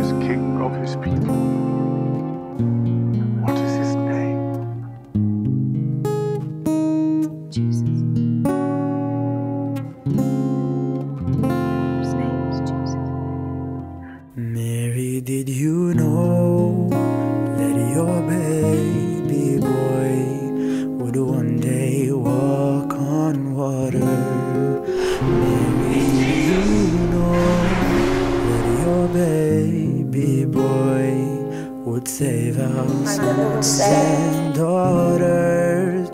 is king of his people. What is his name? Jesus. His name is Jesus. Mary, did you know that your baby boy would one day walk on water? Mary, did you know that your baby boy would save our sons and daughters?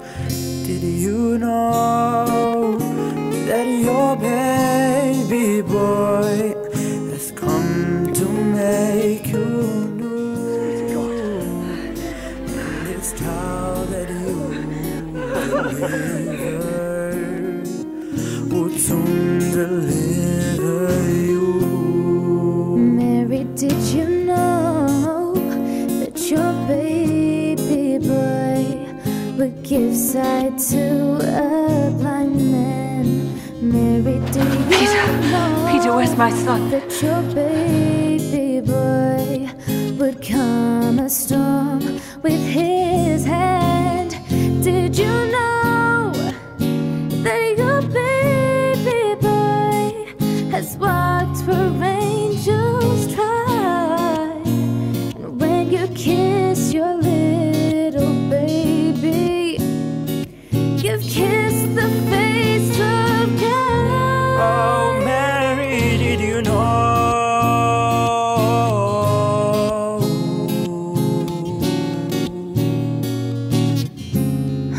Did you know that your baby boy has come to make you new? It's time that you would soon deliver you. Mary, did you know that your baby boy would give sight to a blind man? Mary, did you know Peter, where's my son? That your baby boy would calm a storm with his hand? Did you know that your has walked where angels try, and when you kiss your little baby, you've kissed the face of God. Oh, Mary, did you know?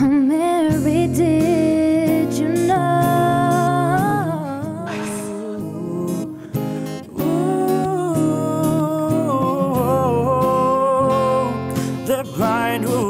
Oh, Mary, did you know?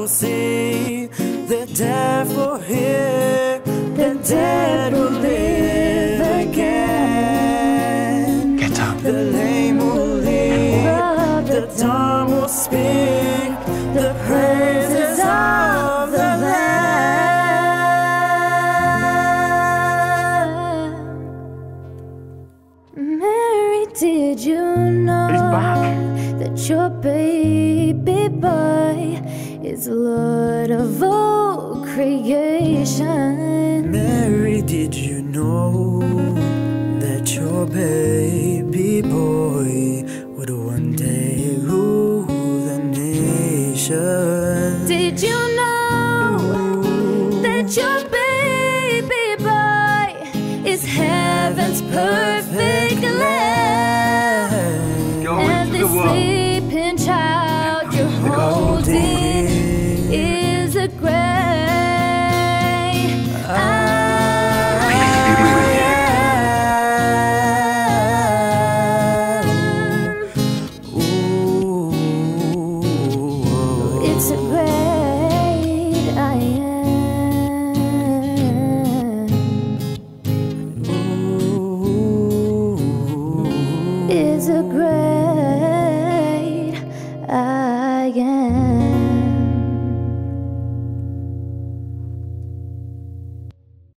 See, the deaf will hear, the dead will live again. Get up. The lame will leap, the dumb will speak, the praises of the Lamb. Mary, did you know that your baby boy is Lord of all creation? Mary, did you know that your baby boy would one day rule the nation? Did you know that your